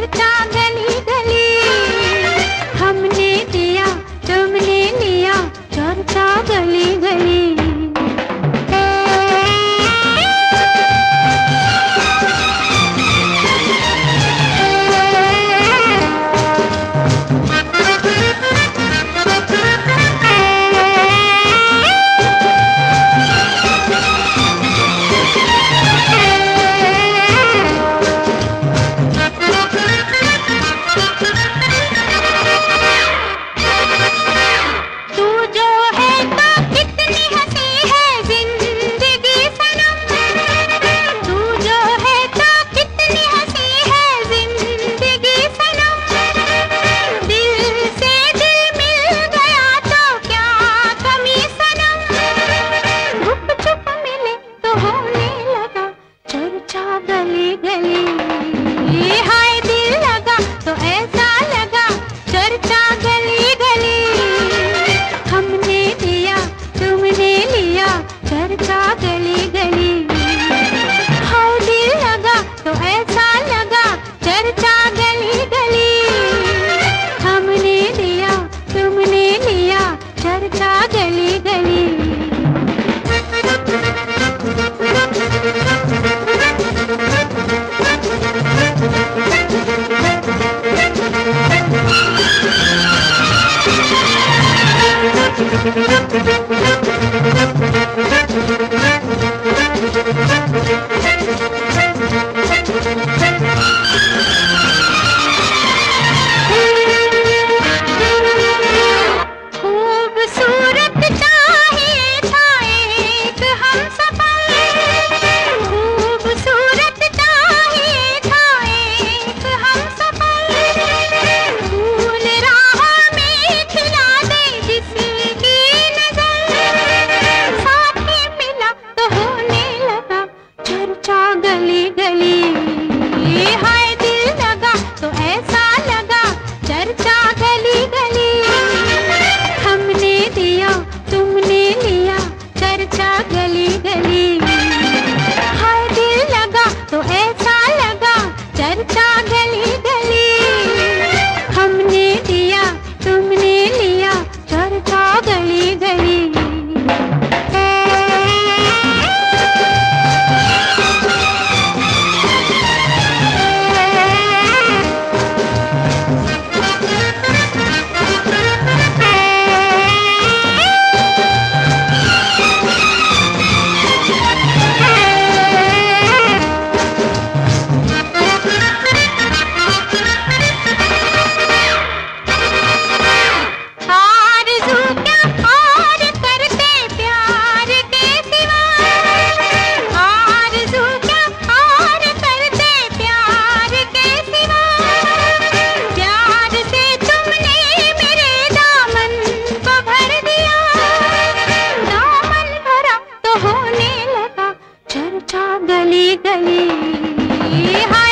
करता गली गली, हमने दिया तुमने लिया, चलता गली गली। गली गली हाय दिल लगा तो ऐसा लगा, चर्चा गली गली, हमने दिया तुमने लिया, चर्चा गली गली। हाय दिल लगा तो ऐसा लगा, चर्चा गली गली, हमने दिया तुमने लिया, चर्चा गली गली। गली गली हाय।